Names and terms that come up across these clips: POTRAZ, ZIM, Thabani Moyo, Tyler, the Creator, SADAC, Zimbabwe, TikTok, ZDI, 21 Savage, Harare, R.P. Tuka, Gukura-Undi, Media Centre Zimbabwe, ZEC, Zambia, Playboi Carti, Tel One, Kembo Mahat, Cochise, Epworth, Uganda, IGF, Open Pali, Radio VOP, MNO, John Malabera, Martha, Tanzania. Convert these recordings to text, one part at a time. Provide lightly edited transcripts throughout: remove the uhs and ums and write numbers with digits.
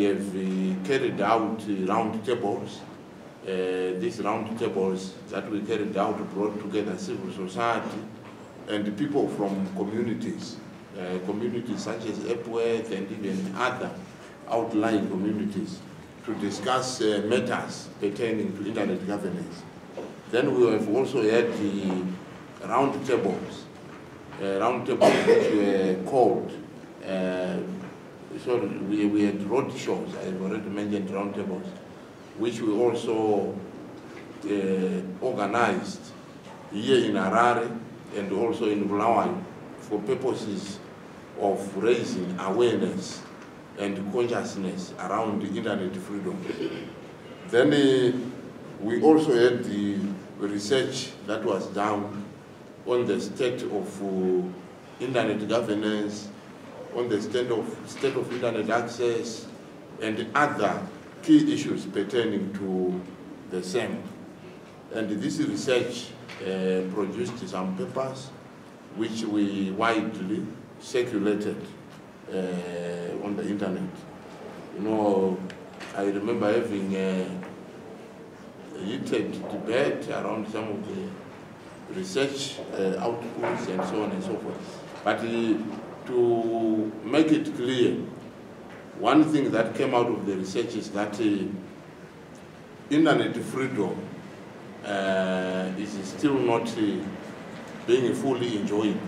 we have carried out round tables. These round tables that we carried out brought together civil society and people from communities, communities such as Epworth and even other outlying communities, to discuss matters pertaining to internet governance. Then we have also had the round tables, which were called, we had road shows, I have already mentioned round tables, which we also organized here in Harare and also in Bulawayo for purposes of raising awareness and consciousness around the internet freedom. Then we also had the research that was done on the state of internet governance, on the state of internet access, and other key issues pertaining to the same. And this research produced some papers which we widely circulated on the internet. You know, I remember having a heated debate around some of the research outputs and so on and so forth. But to make it clear, one thing that came out of the research is that internet freedom is still not being fully enjoyed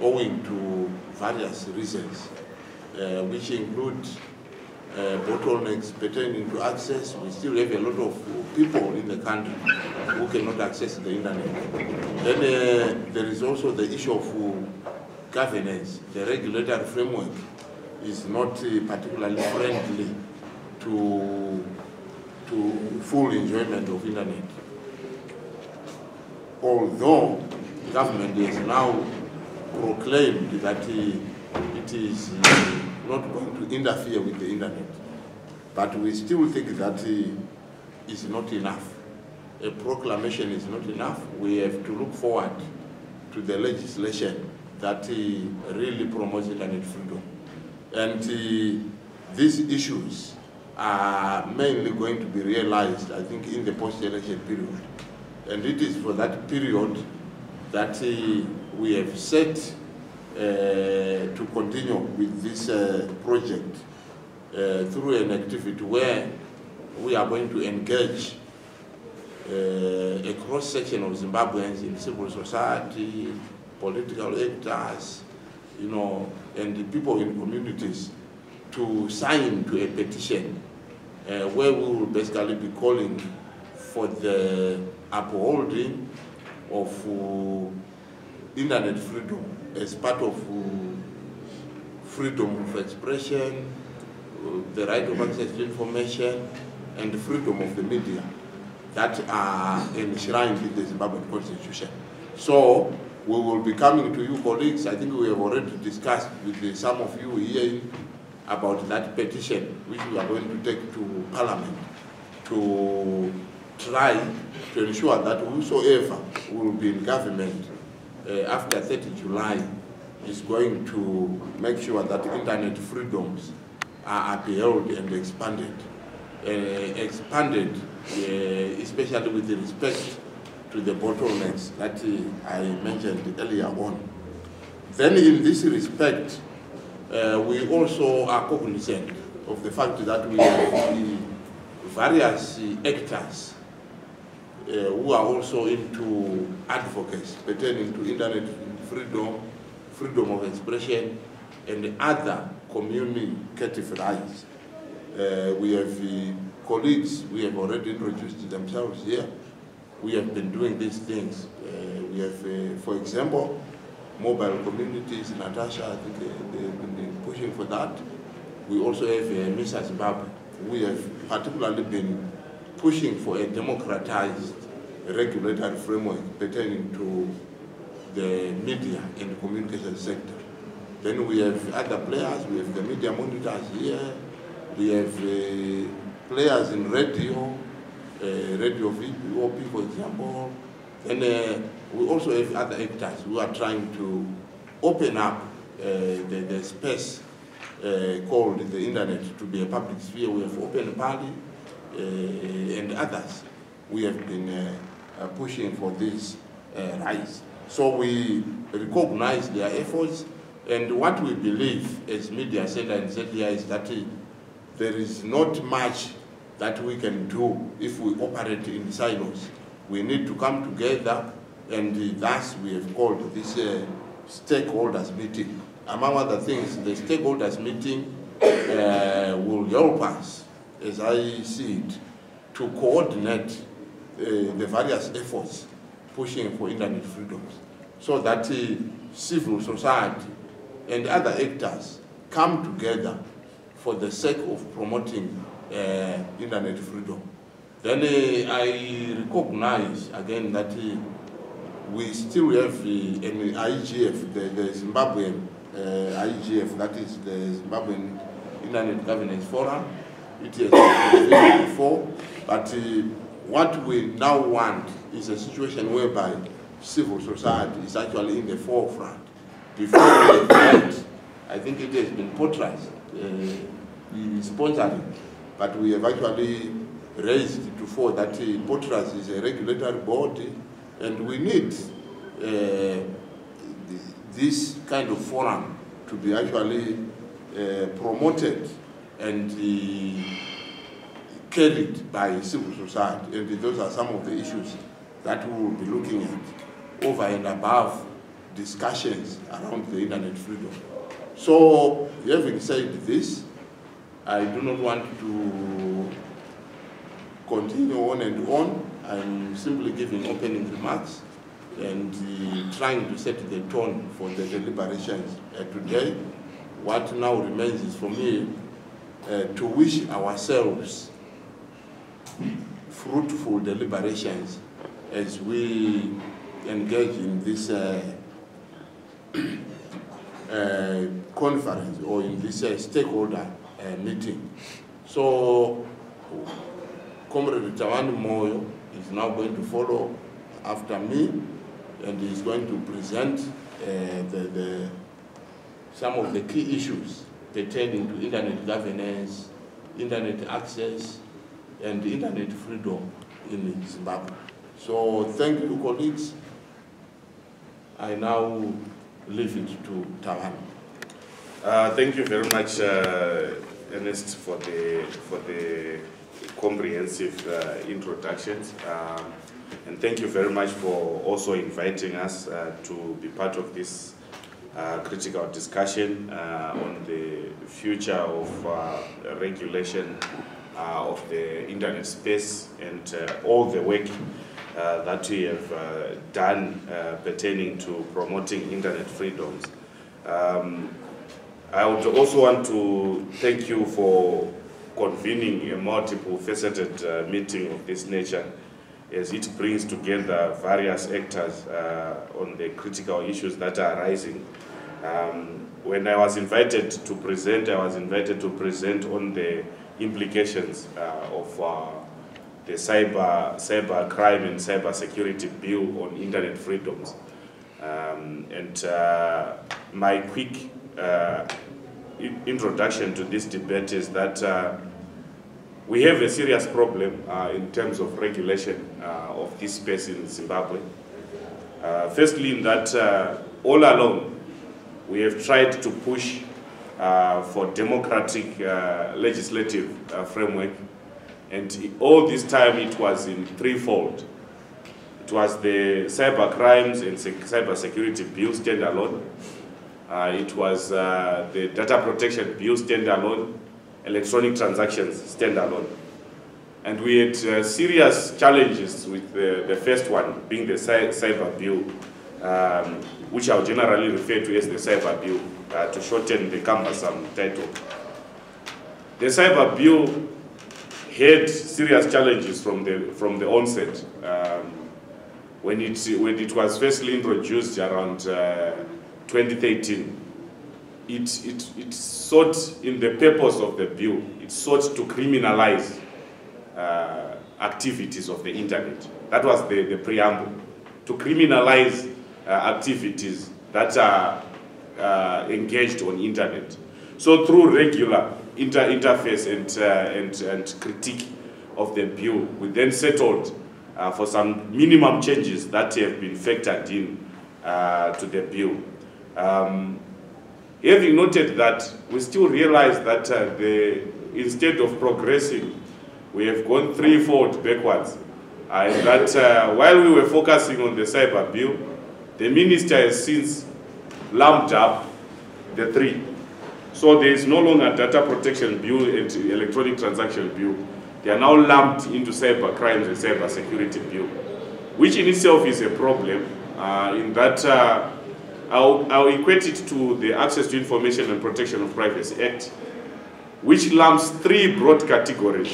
owing to various reasons, which include bottlenecks pertaining to access. We still have a lot of people in the country who cannot access the internet. Then there is also the issue of governance. The regulatory framework is not particularly friendly to full enjoyment of internet. Although the government has now proclaimed that it is not going to interfere with the internet, but we still think that is not enough. A proclamation is not enough. We have to look forward to the legislation that really promotes internet freedom. And these issues are mainly going to be realized, I think, in the post-election period. And it is for that period that we have set to continue with this project through an activity where we are going to engage a cross-section of Zimbabweans in civil society, political actors, you know, and the people in communities to sign to a petition where we will basically be calling for the upholding of internet freedom as part of freedom of expression, the right of access to information, and the freedom of the media that are enshrined in the Zimbabwean constitution. So we will be coming to you, colleagues. I think we have already discussed with some of you here about that petition, which we are going to take to Parliament to try to ensure that whosoever will be in government after 30 July is going to make sure that internet freedoms are upheld and expanded, especially with respect to the bottlenecks that I mentioned earlier on. Then in this respect, we also are cognizant of the fact that we have the various actors who are also into advocacy pertaining to internet freedom, freedom of expression, and other communicative rights. We have colleagues, we have already introduced themselves here. We have been doing these things. We have, for example, mobile communities. Natasha, I think they've been pushing for that. We also have Mr. Zimbabwe. We have particularly been pushing for a democratized regulatory framework pertaining to the media and communication sector. Then we have other players. We have the media monitors here. We have players in radio. Radio VOP, for example, and we also have other actors who are trying to open up the space called the internet to be a public sphere. We have Open Pali and others. We have been pushing for this rise. So we recognize their efforts, and what we believe as Media Center and ZDI is that there is not much that we can do if we operate in silos. We need to come together, and thus we have called this stakeholders meeting. Among other things, the stakeholders meeting will help us, as I see it, to coordinate the various efforts pushing for internet freedoms, so that civil society and other actors come together for the sake of promoting internet freedom. Then I recognize again that we still have an IGF, the Zimbabwean IGF, that is the Zimbabwean Internet Governance Forum. It has been before, but what we now want is a situation whereby civil society is actually in the forefront. Before the event, I think it has been POTRAZ sponsoring, but we have actually raised to fore that POTRAZ is a regulatory body, and we need this kind of forum to be actually promoted and carried by civil society. And those are some of the issues that we will be looking at over and above discussions around the internet freedom. So, having said this, I do not want to continue on and on. I'm simply giving opening remarks and trying to set the tone for the deliberations today. What now remains is for me to wish ourselves fruitful deliberations as we engage in this conference or in this stakeholder meeting. So, Comrade Thabani Moyo is now going to follow after me, and he's going to present some of the key issues pertaining to internet governance, internet access, and internet freedom in Zimbabwe. So thank you, colleagues. I now leave it to Thabani. Thank you very much, Ernest, for the comprehensive introductions. And thank you very much for also inviting us to be part of this critical discussion on the future of regulation of the internet space and all the work that we have done pertaining to promoting internet freedoms. I would also want to thank you for convening a multiple-faceted meeting of this nature, as it brings together various actors on the critical issues that are arising. When I was invited to present, on the implications of the cyber crime and cyber security bill on internet freedoms. My quick introduction to this debate is that we have a serious problem in terms of regulation of this space in Zimbabwe. Firstly, in that all along we have tried to push for democratic legislative framework, and all this time it was in threefold. It was the cyber crimes and cyber security bill standalone. It was the data protection bill standalone, electronic transactions standalone. And we had serious challenges with the first one, being the cyber bill, which I'll generally refer to as the cyber bill, to shorten the cumbersome title. The cyber bill had serious challenges from the onset. When it was firstly introduced around 2013, it sought, in the purpose of the bill, it sought to criminalize activities of the internet. That was the preamble, to criminalize activities that are engaged on internet. So through regular interface and critique of the bill, we then settled for some minimum changes that have been factored in to the bill. Having noted that, we still realize that instead of progressing, we have gone threefold backwards. And that while we were focusing on the cyber bill, the minister has since lumped up the three. So there is no longer data protection bill and electronic transaction bill. They are now lumped into cyber crimes and cyber security bill, which in itself is a problem in that I'll equate it to the Access to Information and Protection of Privacy Act, which lumps three broad categories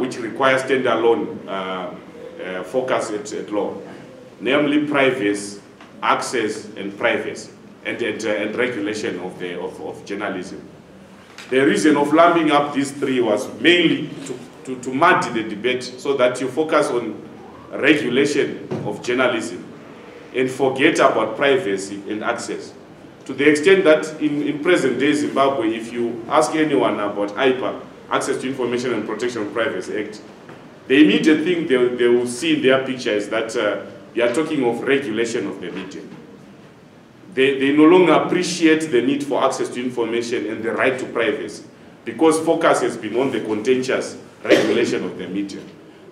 which require standalone focus at law, namely privacy, access, and privacy, and regulation of journalism. The reason of lumping up these three was mainly to muddy the debate so that you focus on regulation of journalism and forget about privacy and access. To the extent that in present-day Zimbabwe, if you ask anyone about IPA, Access to Information and Protection of Privacy Act, the immediate thing they will see in their picture is that they are talking of regulation of the media. They no longer appreciate the need for access to information and the right to privacy, because focus has been on the contentious regulation of the media.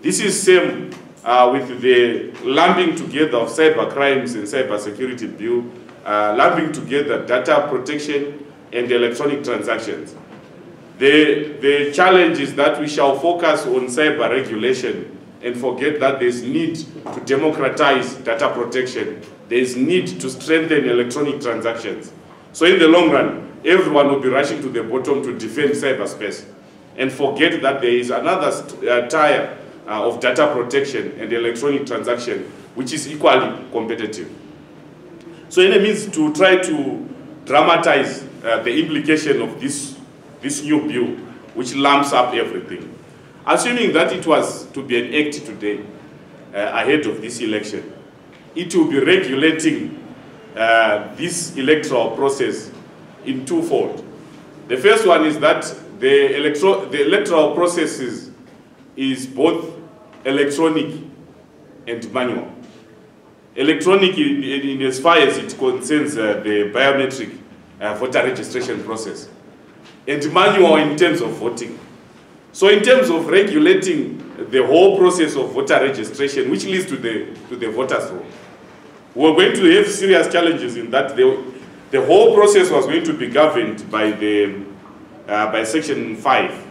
This is same with the lumping together of cyber crimes and cyber security bill, lumping together data protection and electronic transactions. The challenge is that we shall focus on cyber regulation and forget that there's need to democratize data protection. There's need to strengthen electronic transactions. So in the long run, everyone will be rushing to the bottom to defend cyberspace and forget that there is another tier of data protection and electronic transaction, which is equally competitive. So in a means to try to dramatize the implication of this new bill, which lumps up everything. Assuming that it was to be an act today, ahead of this election, it will be regulating this electoral process in twofold. The first one is that the electoral processes is both electronic and manual. Electronic in as far as it concerns the biometric voter registration process, and manual in terms of voting. So in terms of regulating the whole process of voter registration, which leads to the voters' roll, we're going to have serious challenges in that the whole process was going to be governed by the by Section 5,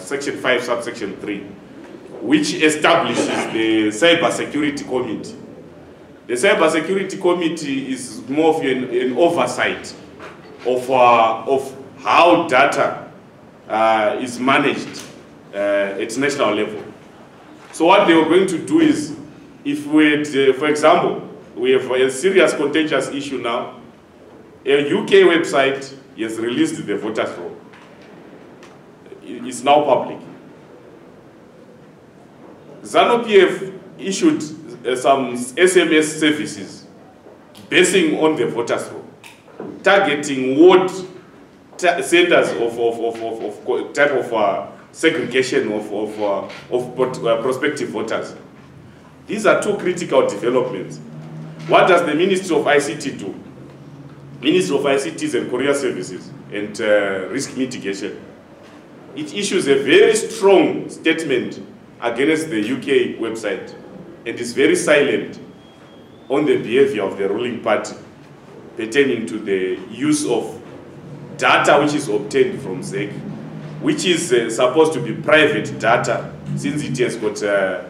subsection 3, which establishes the Cyber Security Committee. The Cyber Security Committee is more of an oversight of how data is managed at national level. So what they were going to do is, if we had, for example, we have a serious contentious issue now, a UK website has released the voters' roll. It's now public. ZANU PF issued some SMS services basing on the voters' roll, targeting ward centers of type of segregation of prospective voters. These are two critical developments. What does the Ministry of ICT do? Ministry of ICTs and Courier Services and Risk Mitigation. It issues a very strong statement against the UK website and is very silent on the behavior of the ruling party pertaining to the use of data which is obtained from ZEC, which is supposed to be private data, since it has got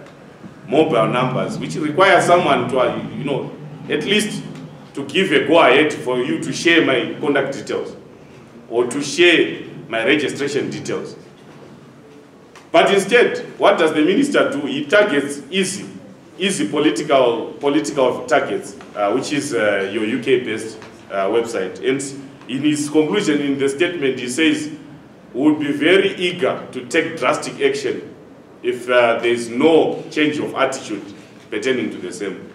mobile numbers, which requires someone to, you know, at least to give a go-ahead for you to share my contact details or to share my registration details. But instead, what does the minister do? He targets easy political targets, which is your UK-based website. And in his conclusion, in the statement, he says, "We'll be very eager to take drastic action if there is no change of attitude pertaining to the same."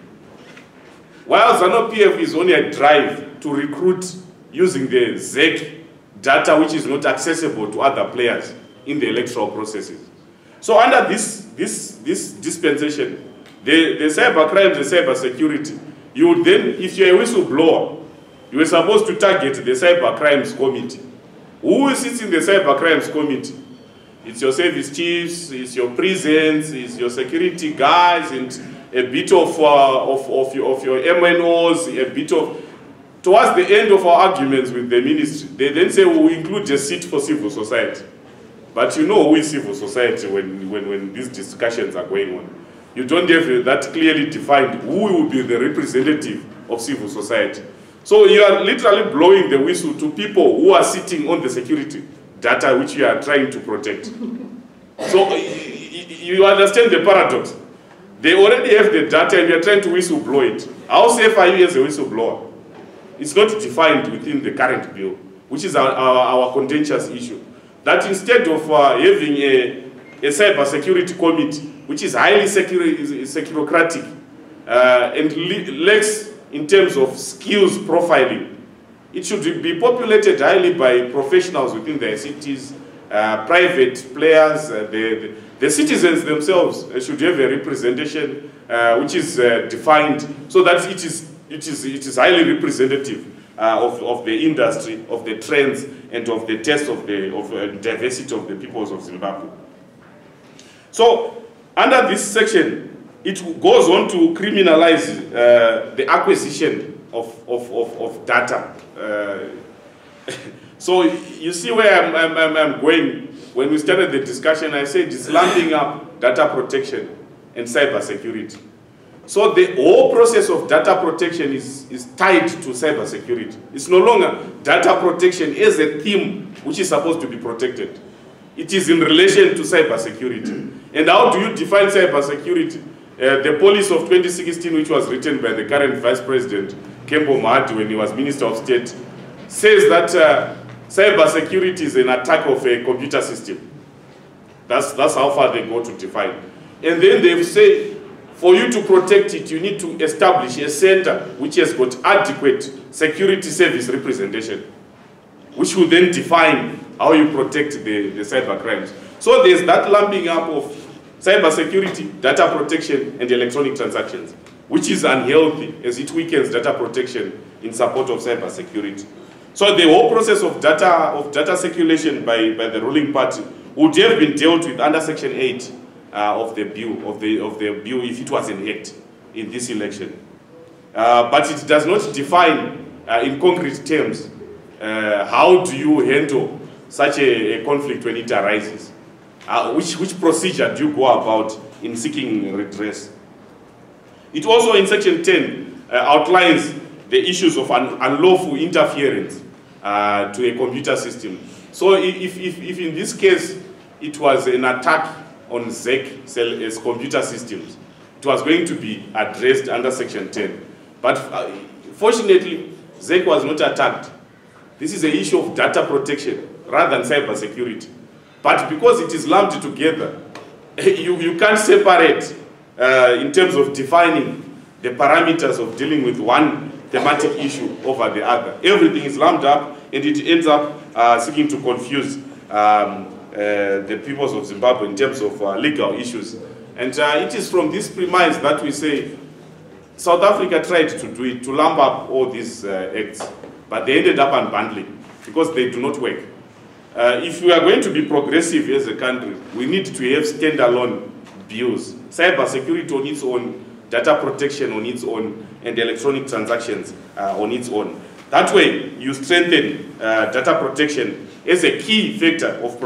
While ZANU PF is on a drive to recruit using the ZEC data which is not accessible to other players in the electoral processes. So under this dispensation, the cyber crimes and cyber security, you would then, if you're a whistleblower, you were supposed to target the cyber crimes committee. Who sits in the cyber crimes committee? It's your service chiefs, it's your prisons, it's your security guys, and a bit of your MNOs, a bit of... Towards the end of our arguments with the ministry, they then say, well, we include a seat for civil society. But you know who is civil society when these discussions are going on. You don't have that clearly defined who will be the representative of civil society. So you are literally blowing the whistle to people who are sitting on the security data which you are trying to protect. So you understand the paradox. They already have the data and you are trying to whistleblow it. How safe are you as a whistleblower? It's not defined within the current bill, which is our contentious issue. That instead of having a cyber security committee, which is highly securocratic and lacks in terms of skills profiling, it should be populated highly by professionals within their cities, private players, the citizens themselves should have a representation which is defined so that it is highly representative of the industry, of the trends, and of the test of the diversity of the peoples of Zimbabwe. So, under this section, it goes on to criminalize the acquisition of data. So, you see where I'm going. When we started the discussion, I said it's lumping up data protection and cyber security. So the whole process of data protection is tied to cybersecurity. It's no longer data protection as a theme which is supposed to be protected. It is in relation to cybersecurity. And how do you define cybersecurity? The policy of 2016, which was written by the current Vice President Kembo Mahat when he was Minister of State, says that cybersecurity is an attack of a computer system. That's how far they go to define. And then they say, for you to protect it, you need to establish a center which has got adequate security service representation, which will then define how you protect the cyber crimes. So there's that lumping up of cyber security, data protection, and electronic transactions, which is unhealthy as it weakens data protection in support of cyber security. So the whole process of data circulation by the ruling party would have been dealt with under Section 8. Of the bill, if it was an act in this election, but it does not define in concrete terms how do you handle such a conflict when it arises, which procedure do you go about in seeking redress. It also in Section 10 outlines the issues of unlawful interference to a computer system. So if in this case it was an attack on ZEC computer systems, it was going to be addressed under Section 10. But fortunately, ZEC was not attacked. This is an issue of data protection rather than cyber security. But because it is lumped together, you can't separate in terms of defining the parameters of dealing with one thematic issue over the other. Everything is lumped up and it ends up seeking to confuse the peoples of Zimbabwe in terms of legal issues. And it is from this premise that we say South Africa tried to do it, to lump up all these acts, but they ended up unbundling because they do not work. If we are going to be progressive as a country, we need to have standalone bills, cybersecurity on its own, data protection on its own, and electronic transactions on its own. That way, you strengthen data protection is a key factor of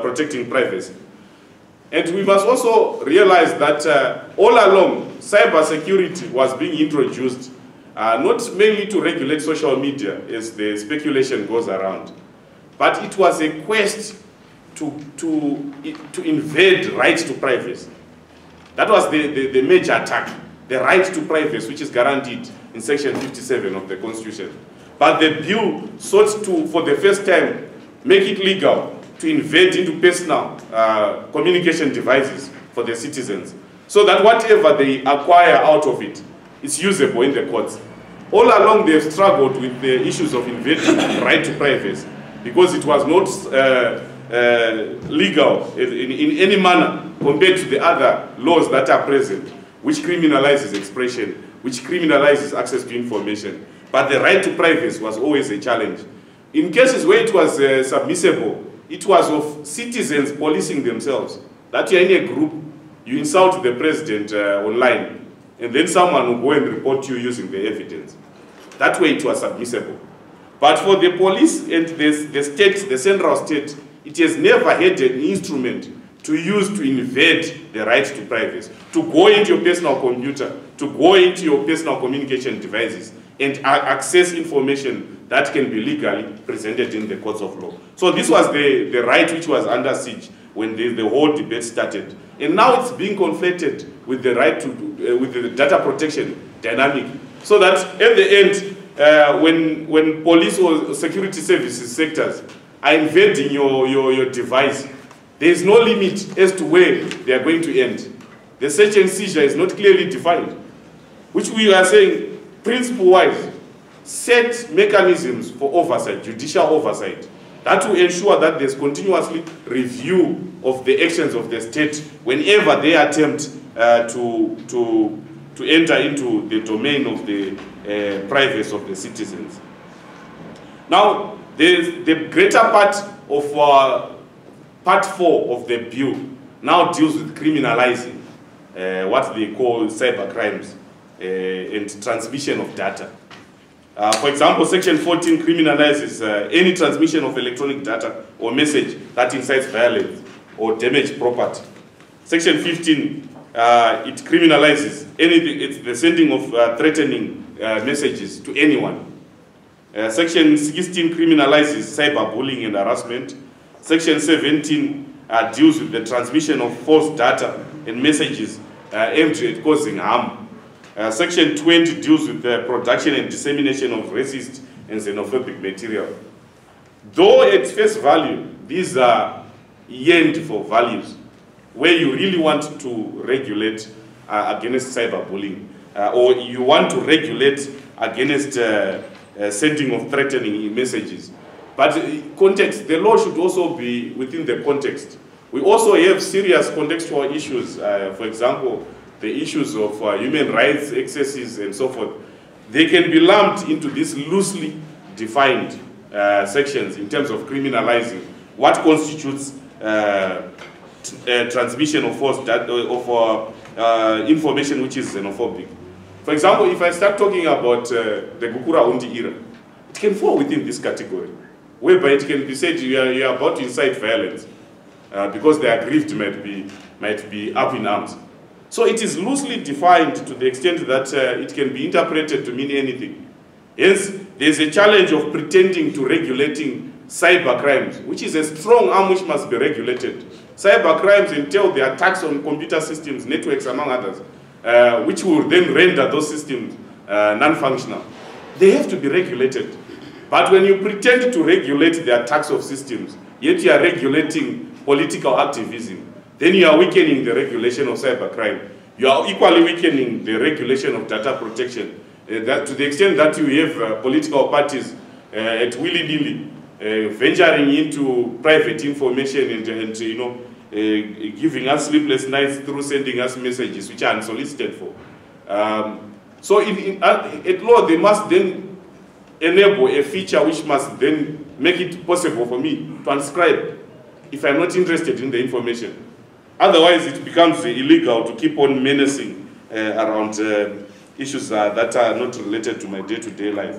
protecting privacy. And we must also realize that all along, cybersecurity was being introduced not mainly to regulate social media, as the speculation goes around, but it was a quest to invade rights to privacy. That was the major attack, the right to privacy, which is guaranteed in Section 57 of the Constitution. But the bill sought to, for the first time, make it legal to invade into personal communication devices for the citizens, so that whatever they acquire out of it is usable in the courts. All along, they've struggled with the issues of invading right to privacy, because it was not legal in any manner compared to the other laws that are present, which criminalizes expression, which criminalizes access to information. But the right to privacy was always a challenge. In cases where it was submissible, it was of citizens policing themselves. That you're in a group, you insult the president online, and then someone will go and report you using the evidence. That way it was submissible. But for the police and the state, the central state, it has never had an instrument to use to invade the right to privacy, to go into your personal computer, to go into your personal communication devices, and access information that can be legally presented in the courts of law. So this was the right which was under siege when the whole debate started. And now it's being conflated with the right to, with the data protection dynamic. So that at the end, when police or security services sectors are invading your device, there is no limit as to where they are going to end. The search and seizure is not clearly defined, which we are saying principle-wise, set mechanisms for oversight, judicial oversight, that will ensure that there's continuously review of the actions of the state whenever they attempt to enter into the domain of the privacy of the citizens. Now, the greater part of part 4 of the bill now deals with criminalizing what they call cyber crimes and transmission of data. For example, Section 14 criminalizes any transmission of electronic data or message that incites violence or damage property. Section 15, it criminalizes anything, it's the sending of threatening messages to anyone. Section 16 criminalizes cyberbullying and harassment. Section 17 deals with the transmission of false data and messages aimed at causing harm. Section 20 deals with the production and dissemination of racist and xenophobic material. Though at face value, these are yearned for values, where you really want to regulate against cyberbullying, or you want to regulate against sending of threatening messages. But context, the law should also be within the context. We also have serious contextual issues, for example, the issues of human rights excesses and so forth. They can be lumped into these loosely defined sections in terms of criminalizing what constitutes transmission of false data, of information which is xenophobic. For example, if I start talking about the Gukura-Undi era, it can fall within this category, whereby it can be said you are about to incite violence because the aggrieved might be up in arms. So it is loosely defined to the extent that it can be interpreted to mean anything. Hence, there is a challenge of pretending to regulating cyber crimes, which is a strong arm which must be regulated. Cyber crimes entail the attacks on computer systems, networks, among others, which will then render those systems non-functional. They have to be regulated. But when you pretend to regulate the attacks of systems, yet you are regulating political activism, then you are weakening the regulation of cybercrime. You are equally weakening the regulation of data protection. That to the extent that you have political parties at willy-nilly venturing into private information and you know, giving us sleepless nights through sending us messages which are unsolicited for. So at law, they must then enable a feature which must then make it possible for me to unscribe if I'm not interested in the information. Otherwise, it becomes illegal to keep on menacing around issues that are not related to my day-to-day life.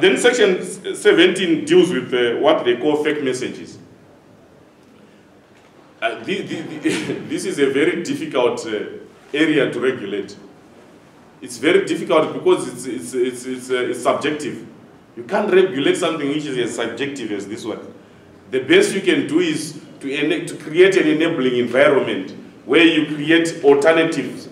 Then Section 17 deals with what they call fake messages. This is a very difficult area to regulate. It's very difficult because it's subjective. You can't regulate something which is as subjective as this one. The best you can do is to create an enabling environment where you create alternative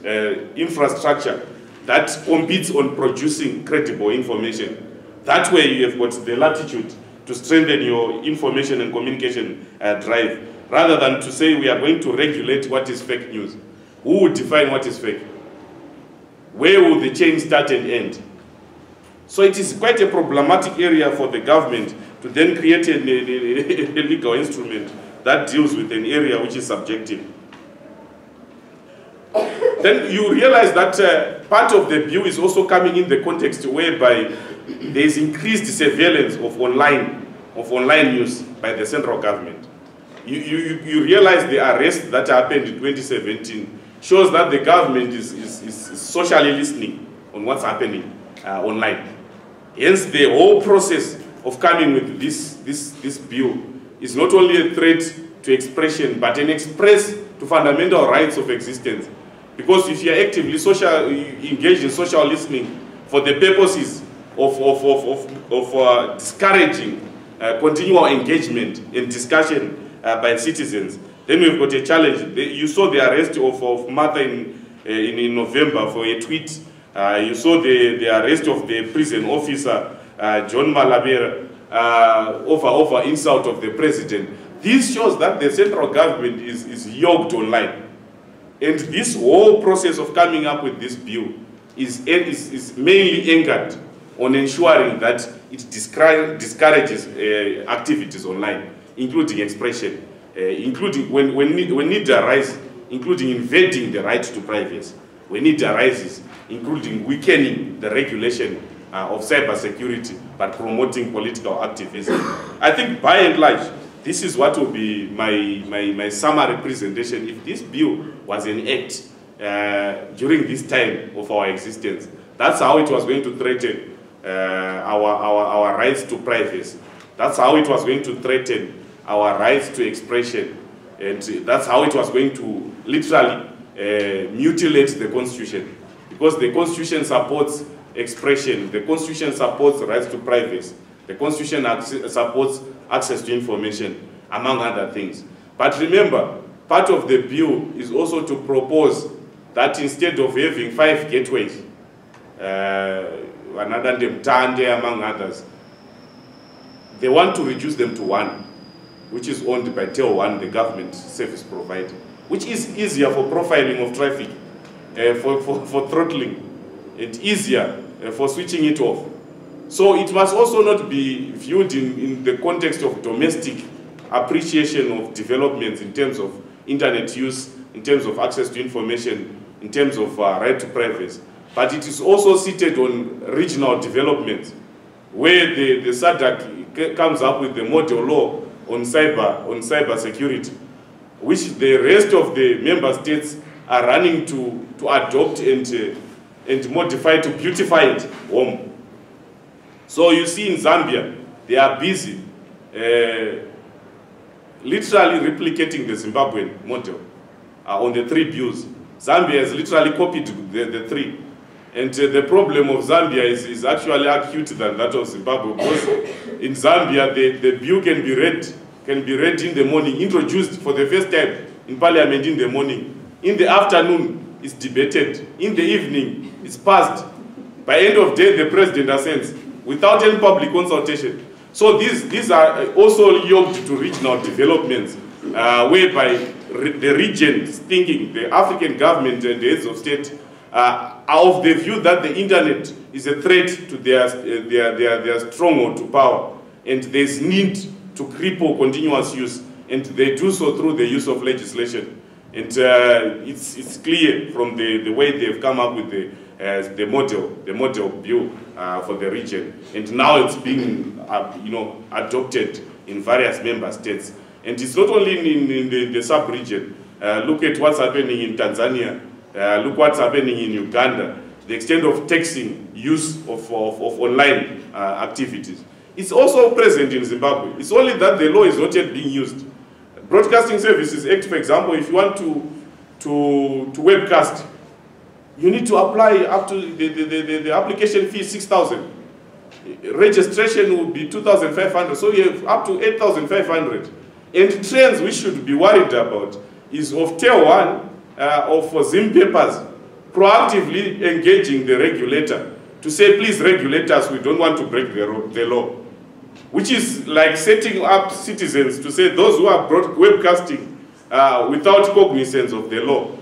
infrastructure that competes on producing credible information. That way you have got the latitude to strengthen your information and communication drive, rather than to say we are going to regulate what is fake news. Who will define what is fake? Where will the change start and end? So it is quite a problematic area for the government to then create a legal instrument that deals with an area which is subjective. Then you realize that part of the bill is also coming in the context whereby there is increased surveillance of online news by the central government. You realize the arrest that happened in 2017 shows that the government is socially listening on what's happening online. Hence, the whole process of coming with this bill is not only a threat to expression, but an express to fundamental rights of existence. Because if you are actively engaged in social listening for the purposes of discouraging continual engagement and discussion by citizens, then we've got a challenge. You saw the arrest of Martha in November for a tweet. You saw the arrest of the prison officer, John Malabera, over insult of the president. This shows that the central government is yoked online. And this whole process of coming up with this bill is mainly anchored on ensuring that it discourages activities online, including expression, including when need arises, including invading the right to privacy, when need arises, including weakening the regulation of cybersecurity, but promoting political activism. I think by and large, this is what will be my summary presentation. If this bill was an act during this time of our existence, that's how it was going to threaten our rights to privacy. That's how it was going to threaten our rights to expression. And that's how it was going to literally mutilate the Constitution. Because the Constitution supports expression, the Constitution supports rights to privacy, the Constitution supports access to information, among other things. But remember, part of the bill is also to propose that instead of having 5 gateways, another Tande, among others, they want to reduce them to 1, which is owned by Tel One, the government service provider, which is easier for profiling of traffic, for throttling, and easier for switching it off. So it must also not be viewed in the context of domestic appreciation of developments in terms of internet use, in terms of access to information, in terms of right to privacy. But it is also seated on regional development, where the SADAC comes up with the model law on cyber security, which the rest of the member states are running to adopt and modify to beautify it home. So you see in Zambia, they are busy literally replicating the Zimbabwean model on the 3 bills. Zambia has literally copied the 3. And the problem of Zambia is actually acute than that of Zimbabwe, because in Zambia, the bill can be read in the morning, introduced for the first time in parliament in the morning. In the afternoon, it's debated. In the evening, it's passed. By end of day, the president assents without any public consultation. So these are also yoked to regional developments, whereby the region's thinking, the African government and the heads of state are of the view that the internet is a threat to their stronghold to power, and there is need to cripple continuous use, and they do so through the use of legislation. And it's clear from the way they've come up with the model bill for the region, and now it's being adopted in various member states. And it's not only in the sub-region. Look at what's happening in Tanzania. Look what's happening in Uganda. The extent of taxing use of online activities. It's also present in Zimbabwe. It's only that the law is not yet being used. Broadcasting Services Act, for example, if you want to webcast, you need to apply up to the application fee 6,000. Registration will be 2,500, so you have up to 8,500. And trends we should be worried about is of Tel One, of ZIM papers, proactively engaging the regulator to say, please regulate us, we don't want to break the law. Which is like setting up citizens to say those who are webcasting without cognizance of the law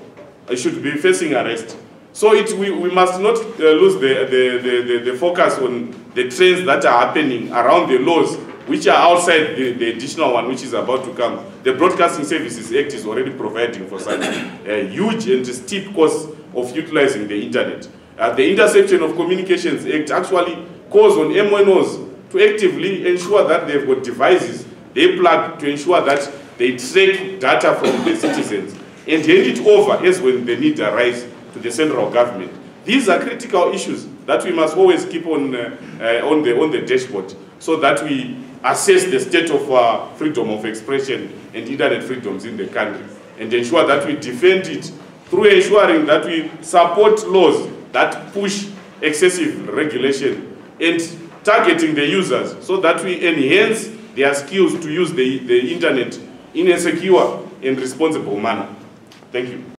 should be facing arrest. So we must not lose the focus on the trends that are happening around the laws which are outside the additional one which is about to come. The Broadcasting Services Act is already providing for such a huge and steep cost of utilizing the internet. The Interception of Communications Act actually calls on MNOs to actively ensure that they've got devices they plug to ensure that they track data from the citizens and hand it over as when the need arises to the central government. These are critical issues that we must always keep on the dashboard so that we assess the state of freedom of expression and internet freedoms in the country and ensure that we defend it through ensuring that we support laws that push excessive regulation and targeting the users so that we enhance their skills to use the internet in a secure and responsible manner. Thank you.